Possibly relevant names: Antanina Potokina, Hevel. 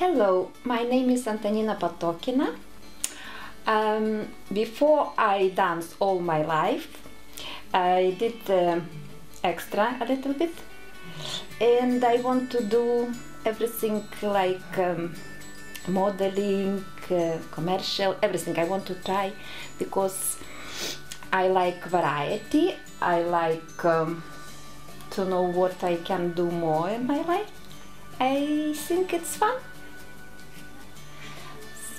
Hello, my name is Antanina Potokina. Before I danced all my life, I did extra a little bit, and I want to do everything like modeling, commercial, everything I want to try, because I like variety, I like to know what I can do more in my life. I think it's fun.